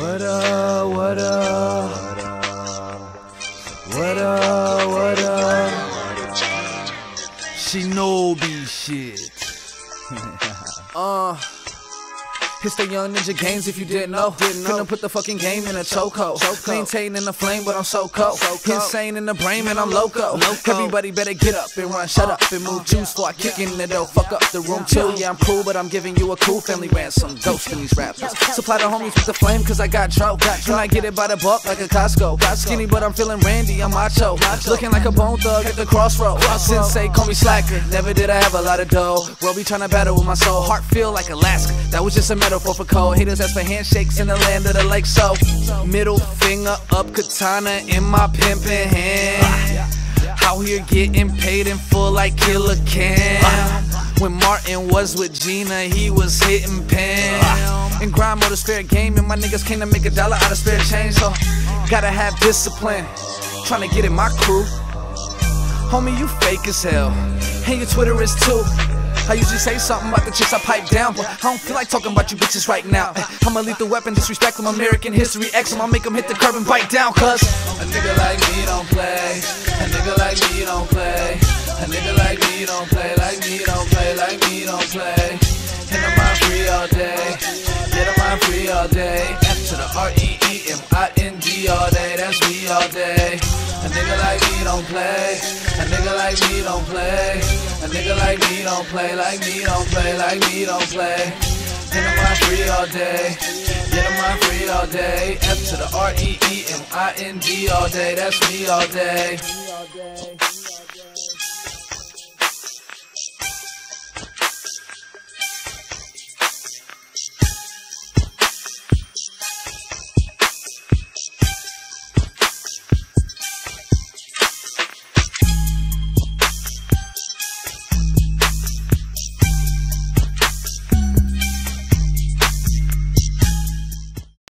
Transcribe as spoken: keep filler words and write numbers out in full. What up, what up, what up, what up, Shinobi shit. uh, It's the young ninja games if you didn't know. Didn't know. Couldn't put the fucking game in a chokehold. Maintaining the flame, but I'm so cold. So cold. Insane in the brain, and I'm loco. loco. Everybody better get up and run, shut up and move. Juice for I kick in the dough. Fuck up the room too. Yeah, I'm cool, but I'm giving you a cool family ransom. Ghost in these raps. Supply the homies with the flame, cause I got drought. Can I get it by the buck like a Costco? Skinny, but I'm feeling randy. I'm macho. Looking like a bone thug at the crossroad. Sensei, call me slacker. Never did I have a lot of dough. Well, we trying to battle with my soul. Heart feel like Alaska. That was just a metaphor for cold. Haters ask for handshakes in the land of the lake. So middle finger up, katana in my pimpin' hand. Out here getting paid in full like Killer Cam. When Martin was with Gina, he was hitting Pam. And grind mode is fair game, and my niggas came to make a dollar out of spare change. So gotta have discipline, tryna get in my crew. Homie, you fake as hell, and your Twitter is too. I usually say something about the chicks I pipe down, but I don't feel like talking about you bitches right now. I'm a lethal weapon, disrespect them, American history X them. I'll make them hit the curb and bite down, cuz a nigga like me don't play. A nigga like me don't play. A nigga like me don't play. Like me don't play. Like me don't play. And I'm mind free all day. Yeah, I'm mind free all day. F to the R E E M I N D all day. That's me all day. A nigga like me don't play. A nigga like me don't play. A nigga like me don't play, like me don't play, like me don't play. Then I'm mind free all day, then I'm mind free all day. F to the R E E M I N D all day, that's me all day.